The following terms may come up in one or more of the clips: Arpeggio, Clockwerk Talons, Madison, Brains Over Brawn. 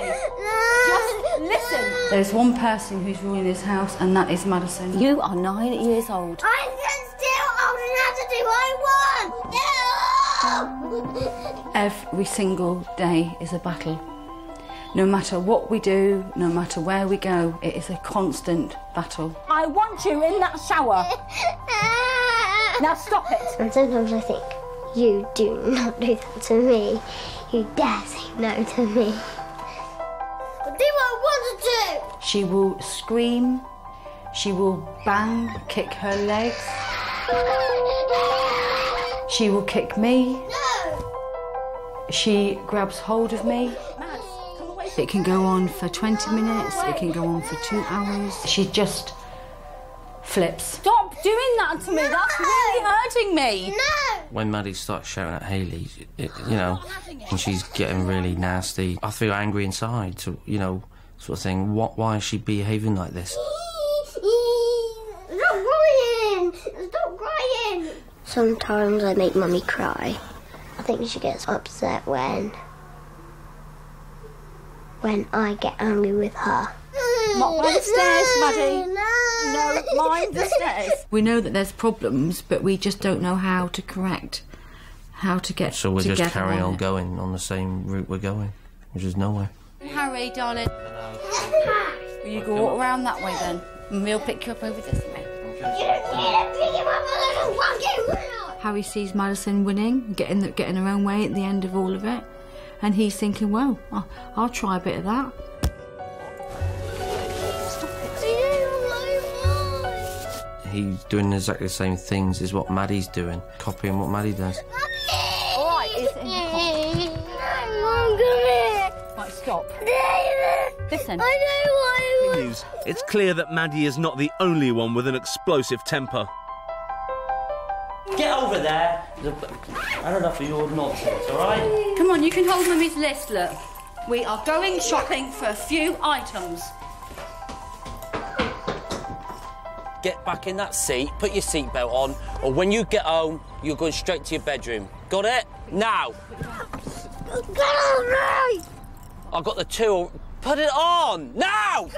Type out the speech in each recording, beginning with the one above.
me. Just listen. There's one person who's ruining this house, and that is Madison. You are 9 years old. I'm still old and have to do what I want. No! Every single day is a battle. No matter what we do, no matter where we go, it is a constant battle. I want you in that shower. Now stop it. And sometimes I think, you do not do that to me. You dare say no to me. I'll do what I want to do. She will scream. She will bang, kick her legs. She will kick me. No! She grabs hold of me. It can go on for 20 minutes, it can go on for 2 hours. She just flips. Stop doing that to me, that's really hurting me. No! When Maddie starts shouting at Hayley, you know, and she's getting really nasty, I feel angry inside, to, you know, sort of thing, why is she behaving like this? Stop crying! Stop crying! Sometimes I make Mummy cry. I think she gets upset when I get angry with her. Not by the stairs, Maddie. No, mind the stairs. We know that there's problems, but we just don't know how to correct, how to get together. So we're just carrying on going on the same route we're going, which is nowhere. Harry, darling, will you go walk around that way then? And we'll pick you up over this way. You don't need to pick him up like a fucking winner. Harry sees Madison winning, getting her own way at the end of all of it. And he's thinking, well, I'll try a bit of that. Stop it. He's doing exactly the same things as what Maddie's doing, copying what Maddie does. All right, it's in the Mum, come here. Right, stop. David. Listen. I know what I want. It's clear that Maddie is not the only one with an explosive temper. Get over there. I don't know for your nonsense, all right? Come on, you can hold Mummy's list, look. We are going shopping for a few items. Get back in that seat, put your seatbelt on, or when you get home, you're going straight to your bedroom. Got it? Now. Get on me! I've got the tool. Put it on! Now!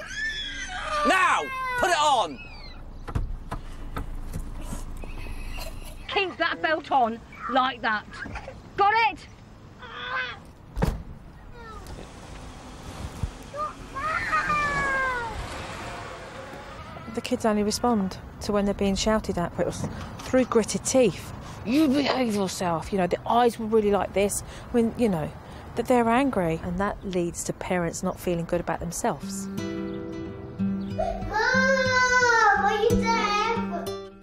Now! Put it on! Keep that belt on like that. Got it? The kids only respond to when they're being shouted at through gritted teeth. You behave yourself. You know, the eyes were really like this. I mean, you know, that they're angry. And that leads to parents not feeling good about themselves.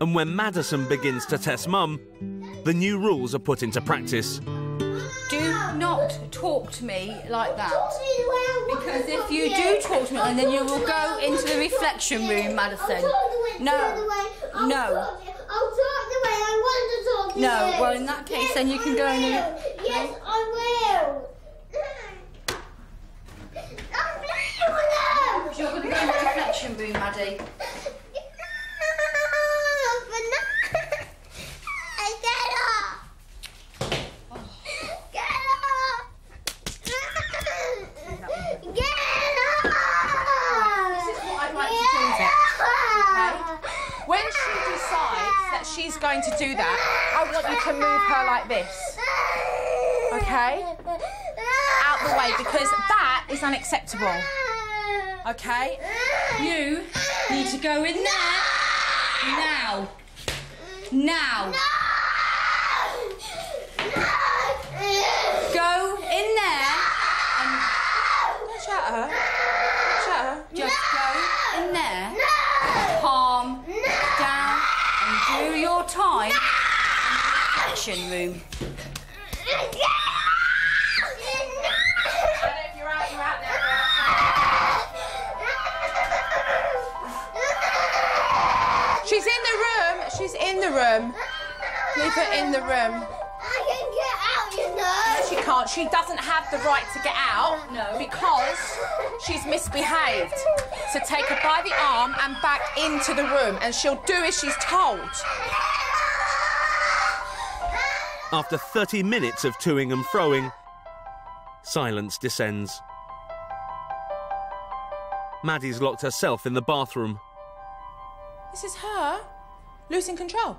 And when Madison begins to test Mum, the new rules are put into practice. Do not talk to me like that. Because if you do talk to me, then you will go into the reflection room, Madison. No, no. I'll talk the way I want to talk to you. No, well, in that case, then you can go in the... Yes, I will. I'm playing with them. You're going to go in the reflection room, Maddie. She's going to do that. I want you to move her like this. Okay? Out the way, because that is unacceptable. Okay? You need to go in there now. Now. Go in there and watch out her. Watch out her. Just go in there. Calm down. Do your time in the kitchen room. You're out now. She's in the room. She's in the room. Leave her in the room. I can get out, you know. No, she can't. She doesn't have the right to get out. No. Because she's misbehaved. So take her by the arm and back into the room, and she'll do as she's told. After 30 minutes of to-ing and fro-ing, silence descends. Maddie's locked herself in the bathroom. This is her losing control.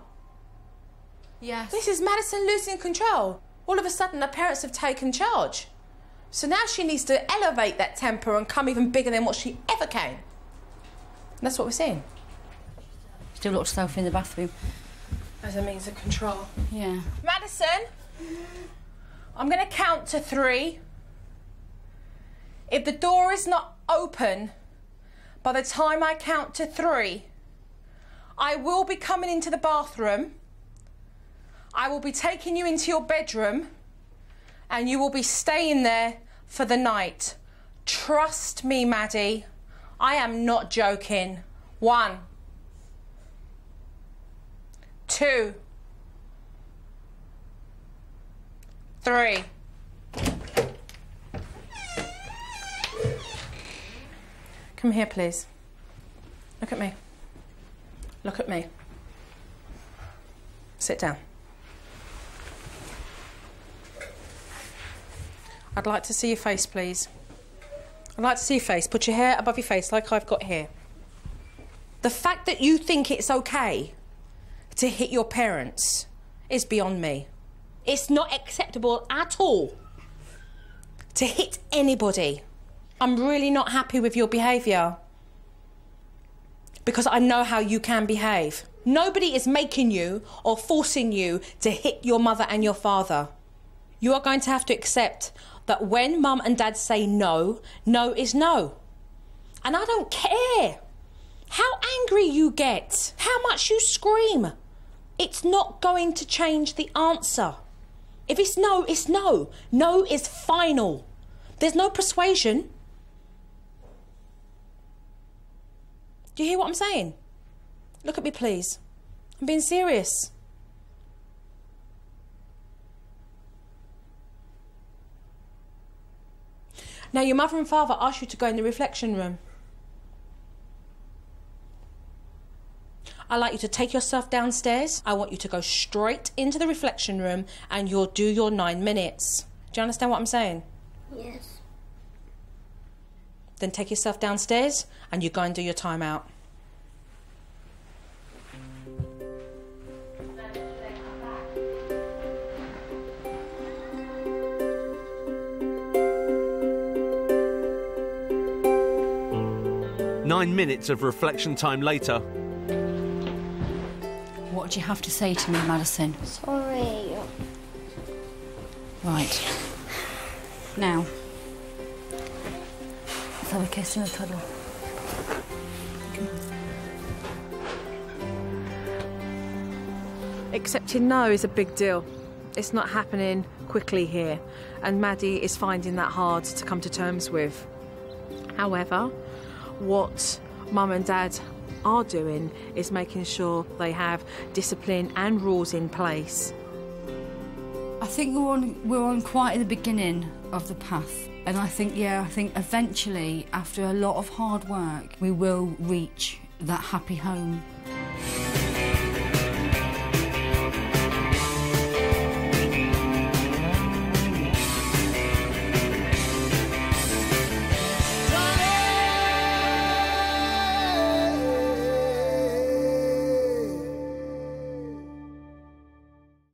Yes. This is Madison losing control. All of a sudden, her parents have taken charge. So now she needs to elevate that temper and come even bigger than what she ever came. And that's what we're seeing. She still locked herself in the bathroom. As a means of control. Yeah. Madison, I'm going to count to 3. If the door is not open by the time I count to 3, I will be coming into the bathroom. I will be taking you into your bedroom and you will be staying there for the night. Trust me, Maddie. I am not joking. 1, 2, 3. Come here, please. Look at me. Look at me. Sit down. I'd like to see your face, please. I'd like to see your face. Put your hair above your face like I've got here. The fact that you think it's okay to hit your parents is beyond me. It's not acceptable at all to hit anybody. I'm really not happy with your behaviour because I know how you can behave. Nobody is making you or forcing you to hit your mother and your father. You are going to have to accept that when mum and dad say no, no is no. And I don't care how angry you get, how much you scream. It's not going to change the answer. If it's no, it's no. No is final. There's no persuasion. Do you hear what I'm saying? Look at me, please. I'm being serious. Now, your mother and father asked you to go in the reflection room. I'd like you to take yourself downstairs. I want you to go straight into the reflection room and you'll do your 9 minutes. Do you understand what I'm saying? Yes. Then take yourself downstairs and you go and do your time out. Nine minutes of reflection time later. What do you have to say to me, Madison? Sorry. Right. Now. Let's have a kiss and a cuddle. Accepting no is a big deal. It's not happening quickly here, and Maddie is finding that hard to come to terms with. However, what mum and dad are doing is making sure they have discipline and rules in place. I think we're on quite at the beginning of the path, and I think eventually, after a lot of hard work, we will reach that happy home.